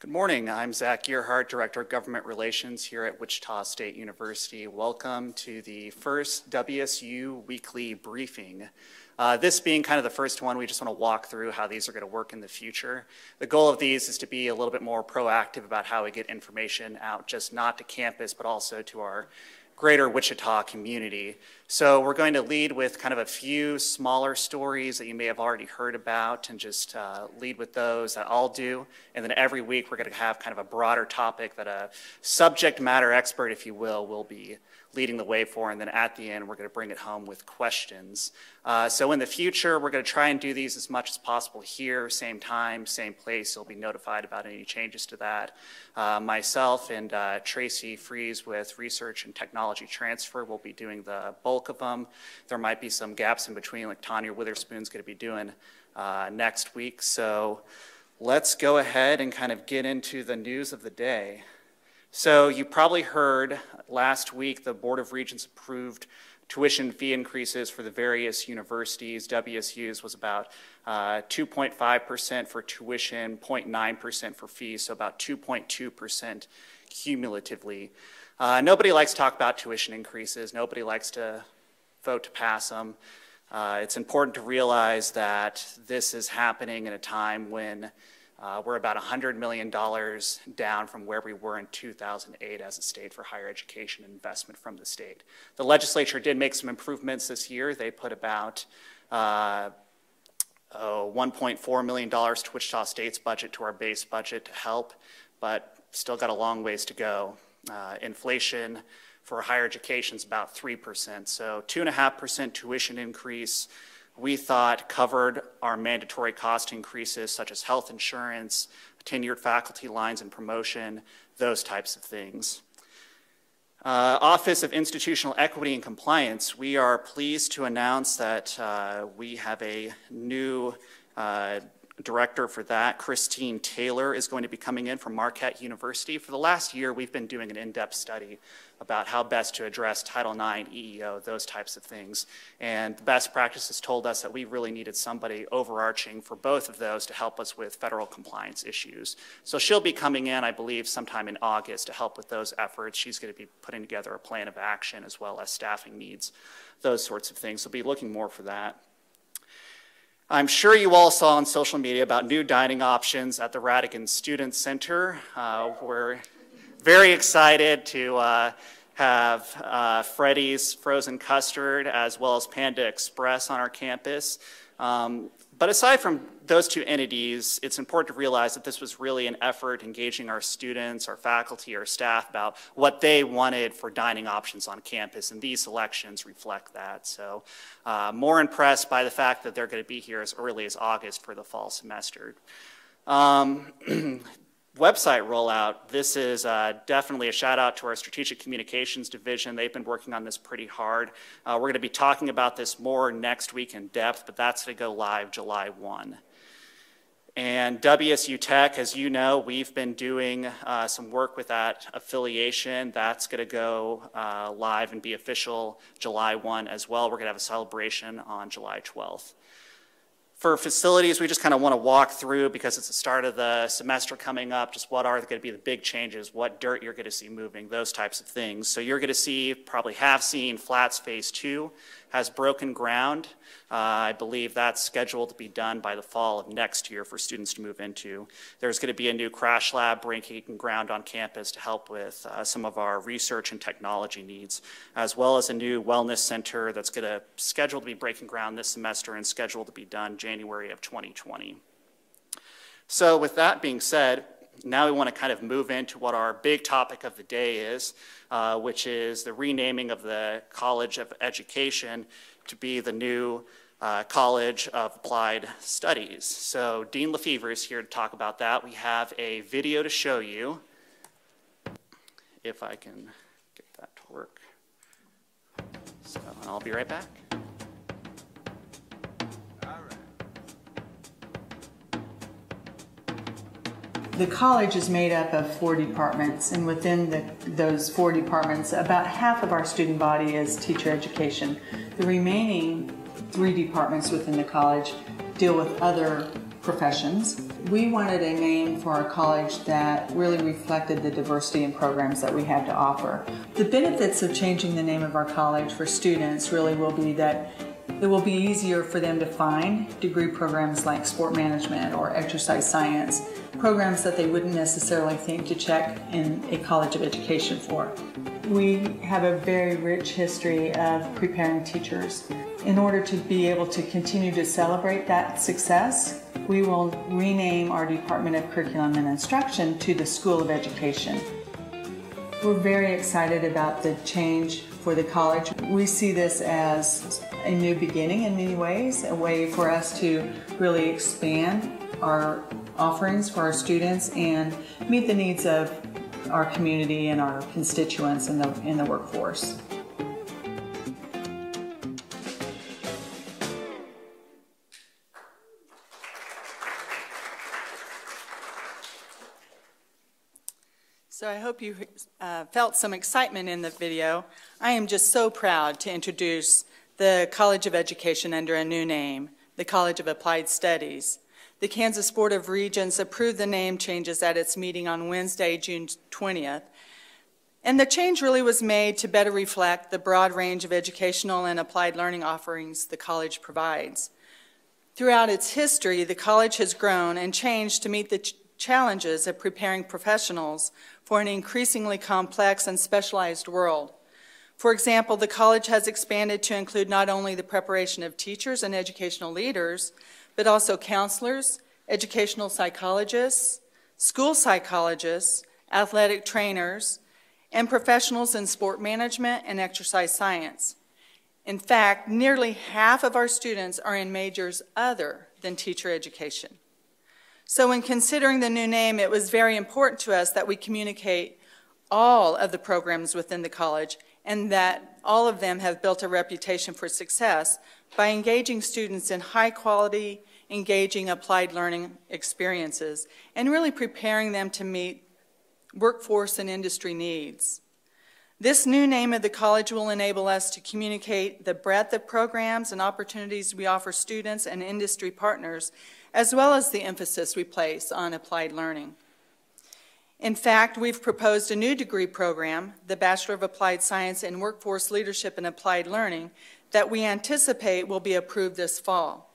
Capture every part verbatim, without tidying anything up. Good morning, I'm Zach Gearhart, Director of Government Relations here at Wichita State University. Welcome to the first W S U Weekly Briefing. Uh, this being kind of the first one, we just want to walk through how these are going to work in the future. The goal of these is to be a little bit more proactive about how we get information out, just not to campus, but also to our greater Wichita community. So we're going to lead with kind of a few smaller stories that you may have already heard about and just uh, lead with those that I'll do. And then every week we're going to have kind of a broader topic that a subject matter expert, if you will, will be leading the way for. And then at the end, we're going to bring it home with questions. Uh, so in the future, we're going to try and do these as much as possible here, same time, same place. You'll be notified about any changes to that. Uh, myself and uh, Tracy Fries with Research and Technology Transfer will be doing the bulk of them. There might be some gaps in between, like Tanya Witherspoon's going to be doing uh, next week. So let's go ahead and kind of get into the news of the day. So you probably heard last week the Board of Regents approved tuition fee increases for the various universities. W S U's was about two point five percent uh, for tuition, zero point nine percent for fees, so about two point two percent cumulatively. Uh, nobody likes to talk about tuition increases. Nobody likes to vote to pass them. Uh, it's important to realize that this is happening at a time when Uh, we're about one hundred million dollars down from where we were in two thousand eight as a state for higher education investment from the state. The legislature did make some improvements this year. They put about uh, oh, one point four million dollars to Wichita State's budget, to our base budget, to help, but still got a long ways to go. Uh, inflation for higher education is about three percent, so two point five percent tuition increase. We thought covered our mandatory cost increases such as health insurance, tenured faculty lines and promotion, those types of things. Uh, Office of Institutional Equity and Compliance, we are pleased to announce that uh, we have a new uh, director for that. Christine Taylor is going to be coming in from Marquette University. For the last year, we've been doing an in-depth study about how best to address Title nine, E E O, those types of things. And the best practices told us that we really needed somebody overarching for both of those to help us with federal compliance issues. So she'll be coming in, I believe, sometime in August to help with those efforts. She's going to be putting together a plan of action as well as staffing needs, those sorts of things. So we'll be looking more for that. I'm sure you all saw on social media about new dining options at the Rhatigan Student Center. Uh, we're very excited to uh, have uh, Freddy's frozen custard as well as Panda Express on our campus. Um, but aside from those two entities, it's important to realize that this was really an effort engaging our students, our faculty, our staff about what they wanted for dining options on campus, and these selections reflect that. So uh, more impressed by the fact that they're going to be here as early as August for the fall semester. Um, website rollout, this is uh, definitely a shout out to our Strategic Communications Division. They've been working on this pretty hard. Uh, we're going to be talking about this more next week in depth, but that's going to go live July first. And W S U Tech, as you know, we've been doing uh, some work with that affiliation. That's going to go uh, live and be official July first as well. We're going to have a celebration on July twelfth. For facilities, we just kind of want to walk through, because it's the start of the semester coming up, just what are going to be the big changes, what dirt you're going to see moving, those types of things. So you're going to see, probably have seen, Flats Phase two has broken ground. Uh, I believe that's scheduled to be done by the fall of next year for students to move into. There's going to be a new crash lab breaking ground on campus to help with uh, some of our research and technology needs, as well as a new wellness center that's going to scheduled to be breaking ground this semester and scheduled to be done January of twenty twenty. So with that being said, now we want to kind of move into what our big topic of the day is, uh, which is the renaming of the College of Education to be the new uh, College of Applied Studies. So Dean Lefevre is here to talk about that. We have a video to show you, if I can get that to work. So I'll be right back. The college is made up of four departments, and within the, those four departments, about half of our student body is teacher education. The remaining three departments within the college deal with other professions. We wanted a name for our college that really reflected the diversity in programs that we had to offer. The benefits of changing the name of our college for students really will be that it will be easier for them to find degree programs like sport management or exercise science, programs that they wouldn't necessarily think to check in a college of education for. We have a very rich history of preparing teachers. In order to be able to continue to celebrate that success, we will rename our Department of Curriculum and Instruction to the School of Education. We're very excited about the change for the college. We see this as a new beginning in many ways, a way for us to really expand our offerings for our students and meet the needs of our community and our constituents in the, in the workforce. So I hope you uh, felt some excitement in the video. I am just so proud to introduce the College of Education under a new name, the College of Applied Studies. The Kansas Board of Regents approved the name changes at its meeting on Wednesday, June twentieth. And the change really was made to better reflect the broad range of educational and applied learning offerings the college provides. Throughout its history, the college has grown and changed to meet the ch challenges of preparing professionals for an increasingly complex and specialized world. For example, the college has expanded to include not only the preparation of teachers and educational leaders, but also counselors, educational psychologists, school psychologists, athletic trainers, and professionals in sport management and exercise science. In fact, nearly half of our students are in majors other than teacher education. So when considering the new name, it was very important to us that we communicate all of the programs within the college and that all of them have built a reputation for success by engaging students in high quality, engaging applied learning experiences, and really preparing them to meet workforce and industry needs. This new name of the college will enable us to communicate the breadth of programs and opportunities we offer students and industry partners, as well as the emphasis we place on applied learning. In fact, we've proposed a new degree program, the Bachelor of Applied Science in Workforce Leadership and Applied Learning, that we anticipate will be approved this fall.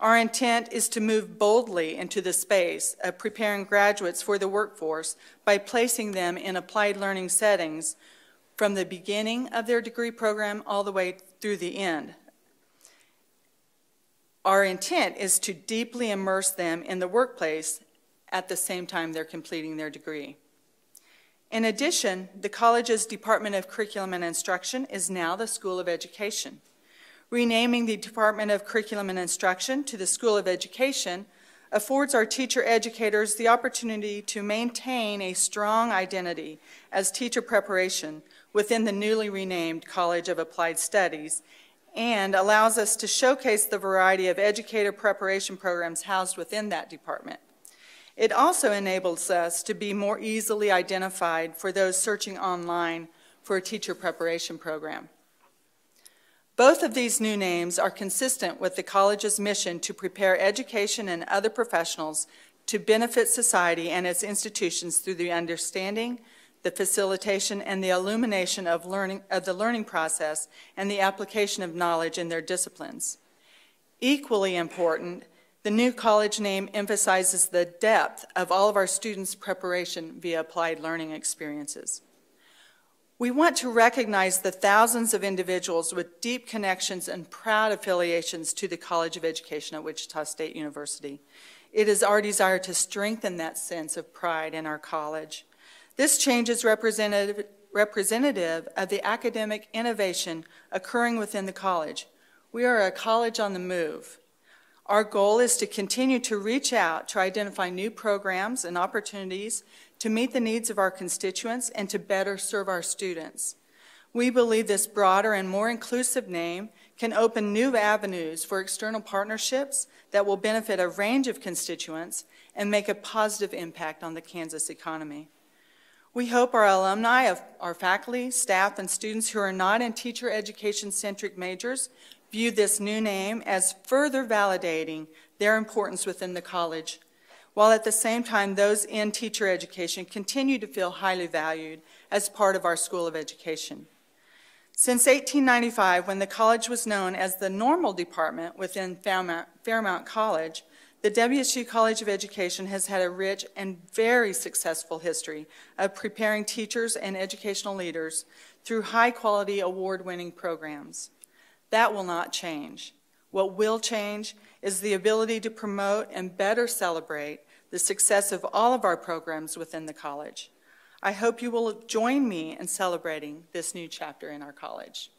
Our intent is to move boldly into the space of preparing graduates for the workforce by placing them in applied learning settings from the beginning of their degree program all the way through the end. Our intent is to deeply immerse them in the workplace at the same time they're completing their degree. In addition, the college's Department of Curriculum and Instruction is now the School of Education. Renaming the Department of Curriculum and Instruction to the School of Education affords our teacher educators the opportunity to maintain a strong identity as teacher preparation within the newly renamed College of Applied Studies, and allows us to showcase the variety of educator preparation programs housed within that department. It also enables us to be more easily identified for those searching online for a teacher preparation program. Both of these new names are consistent with the college's mission to prepare education and other professionals to benefit society and its institutions through the understanding, the facilitation, and the illumination of, learning, of the learning process and the application of knowledge in their disciplines. Equally important, the new college name emphasizes the depth of all of our students' preparation via applied learning experiences. We want to recognize the thousands of individuals with deep connections and proud affiliations to the College of Education at Wichita State University. It is our desire to strengthen that sense of pride in our college. This change is representative, representative of the academic innovation occurring within the college. We are a college on the move. Our goal is to continue to reach out to identify new programs and opportunities to meet the needs of our constituents and to better serve our students. We believe this broader and more inclusive name can open new avenues for external partnerships that will benefit a range of constituents and make a positive impact on the Kansas economy. We hope our alumni, our faculty, staff, and students who are not in teacher education-centric majors view this new name as further validating their importance within the college, while at the same time those in teacher education continue to feel highly valued as part of our School of Education. Since eighteen ninety-five, when the college was known as the normal department within Fairmount, Fairmount College, the W S U College of Education has had a rich and very successful history of preparing teachers and educational leaders through high-quality, award-winning programs. That will not change. What will change is the ability to promote and better celebrate the success of all of our programs within the college. I hope you will join me in celebrating this new chapter in our college.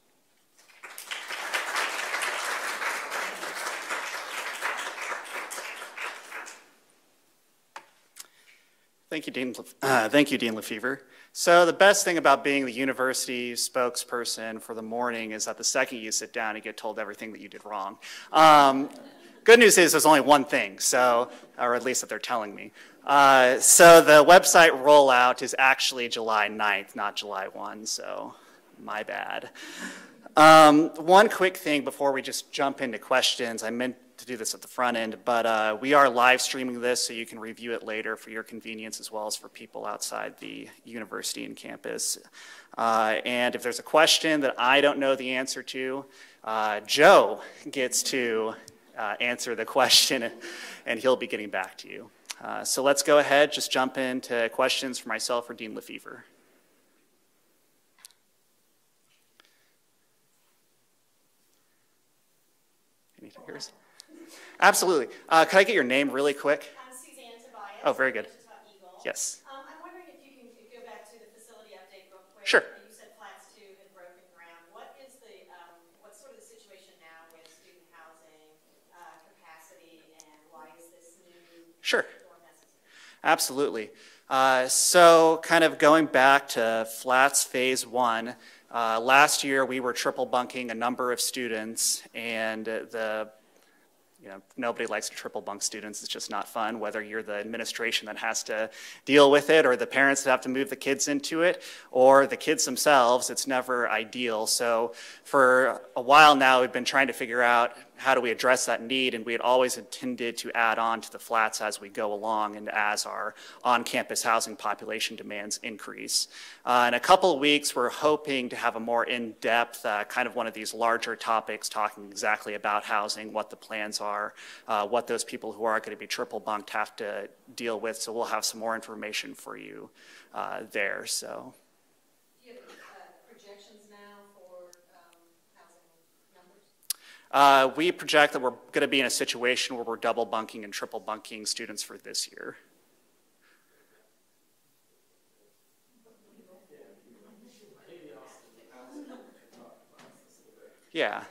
Thank you, Dean, uh, thank you, Dean Lefevre. So the best thing about being the university spokesperson for the morning is that the second you sit down, you get told everything that you did wrong. Um, good news is there's only one thing, so, or at least that they're telling me. Uh, so the website rollout is actually July ninth, not July first, so my bad. Um, one quick thing before we just jump into questions. I meant to do this at the front end, but uh, we are live streaming this so you can review it later for your convenience as well as for people outside the university and campus. Uh, and if there's a question that I don't know the answer to, uh, Joe gets to uh, answer the question and he'll be getting back to you. Uh, so let's go ahead, just jump into questions for myself or Dean Lefevre. Any takers? Absolutely. Uh, could I get your name really quick? I'm Suzanne Tobias. Oh, very good. Yes. Um, I'm wondering if you can go back to the facility update real quick. Sure. You said class two had broken ground. What is the, um, what's sort of the situation now with student housing, uh, capacity, and why is this new sure. Dorm necessary? Absolutely. Uh, so kind of going back to flats phase one, uh, last year we were triple bunking a number of students, and the You know, nobody likes to triple bunk students. It's just not fun, whether you're the administration that has to deal with it or the parents that have to move the kids into it or the kids themselves. It's never ideal. So for a while now, we've been trying to figure out how do we address that need, and we had always intended to add on to the flats as we go along and as our on-campus housing population demands increase. Uh, in a couple of weeks, we're hoping to have a more in-depth, uh, kind of one of these larger topics talking exactly about housing, what the plans are, uh, what those people who are going to be triple bunked have to deal with, so we'll have some more information for you uh, there. So. Uh, we project that we're going to be in a situation where we're double bunking and triple bunking students for this year. Yeah.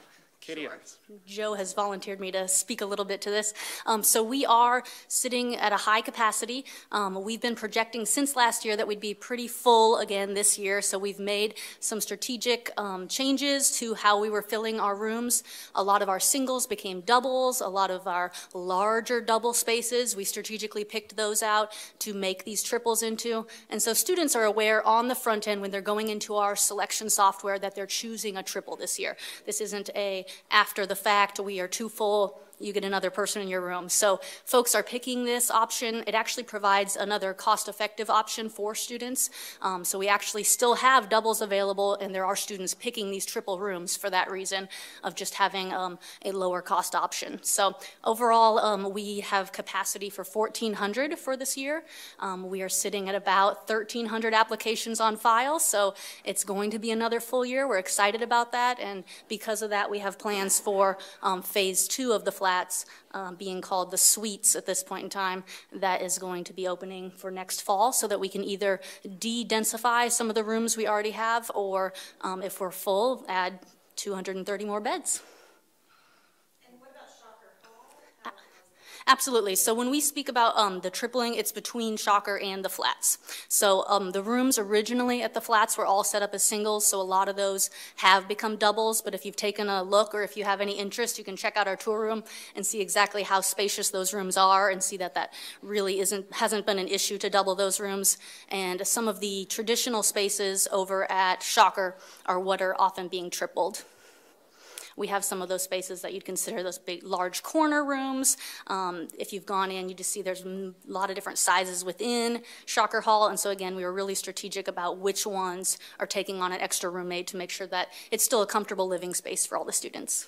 Katie Austin. Joe has volunteered me to speak a little bit to this. Um, so we are sitting at a high capacity. Um, we've been projecting since last year that we'd be pretty full again this year. So we've made some strategic um, changes to how we were filling our rooms. A lot of our singles became doubles. A lot of our larger double spaces, we strategically picked those out to make these triples into. And so students are aware on the front end when they're going into our selection software that they're choosing a triple this year. This isn't a after the fact, we are too full, you get another person in your room. So folks are picking this option. It actually provides another cost-effective option for students. Um, so we actually still have doubles available, and there are students picking these triple rooms for that reason of just having um, a lower cost option. So overall, um, we have capacity for fourteen hundred for this year. Um, we are sitting at about thirteen hundred applications on file. So it's going to be another full year. We're excited about that. And because of that, we have plans for um, phase two of the flat Um, being called the suites at this point in time, that is going to be opening for next fall, so that we can either de-densify some of the rooms we already have, or um, if we're full, add two hundred thirty more beds. And what about Shocker Hall? Absolutely. So when we speak about um, the tripling, it's between Shocker and the flats. So um, the rooms originally at the flats were all set up as singles, so a lot of those have become doubles. But if you've taken a look or if you have any interest, you can check out our tour room and see exactly how spacious those rooms are and see that that really isn't, hasn't been an issue to double those rooms. And some of the traditional spaces over at Shocker are what are often being tripled. We have some of those spaces that you'd consider those big, large corner rooms. Um, if you've gone in, you just see there's a lot of different sizes within Shocker Hall. And so again, we were really strategic about which ones are taking on an extra roommate to make sure that it's still a comfortable living space for all the students.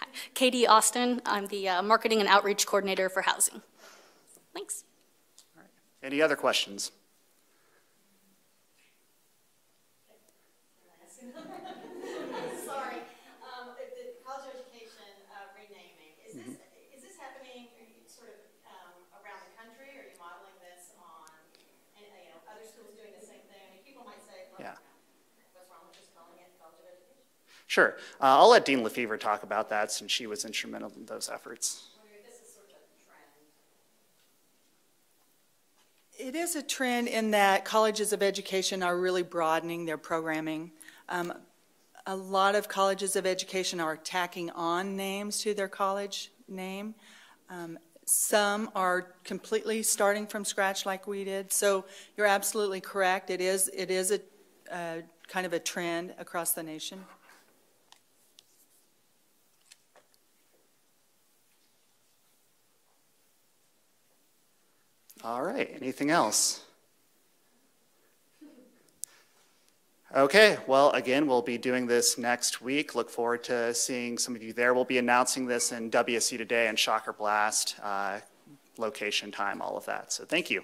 Hi. Katie Austin, I'm the uh, Marketing and Outreach Coordinator for Housing. Thanks. All right. Any other questions? Sorry. Um, the college education uh, renaming, is mm-hmm. this, is this happening sort of um, around the country, or are you modeling this on and, you know, other schools doing the same thing? I mean, people might say, well, yeah. what's wrong with just calling it college of education? Sure. Uh, I'll let Dean Lefevre talk about that, since she was instrumental in those efforts. It is a trend in that colleges of education are really broadening their programming. Um, a lot of colleges of education are tacking on names to their college name. Um, some are completely starting from scratch like we did. So you're absolutely correct. It is, it is a uh, kind of a trend across the nation. All right, anything else? Okay, well, again, we'll be doing this next week. Look forward to seeing some of you there. We'll be announcing this in W S U Today and Shocker Blast, uh, location, time, all of that. So thank you.